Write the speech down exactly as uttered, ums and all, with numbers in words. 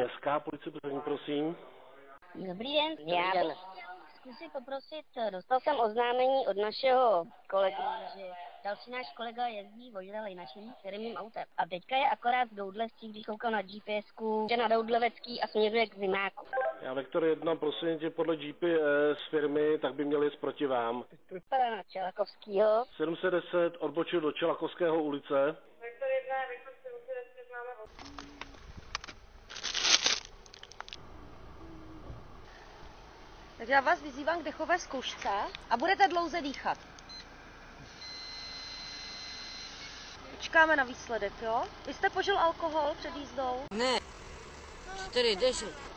Městská policie, prosím. Dobrý den, já zkusím poprosit, dostal jsem oznámení od našeho kolegy, že další náš kolega jezdí vozidla lejnačným firmním autem. A teďka je akorát z Doudlevský, když koukal na G P S ku, že na Doudlevecký a směřuje k Zimáku. Já Vektor jedna, prosím tě, podle G P S firmy, tak by měli jít proti vám. Vypadá na Čelakovskýho. sedm set deset odbočil do Čelakovského ulice. Vektor jedna, Vektor sedm set deset, máme osm. Takže já vás vyzývám k dechové zkoušce a budete dlouze dýchat. Počkáme na výsledek, jo? Vy jste požil alkohol před jízdou? Ne, čtyři, deset.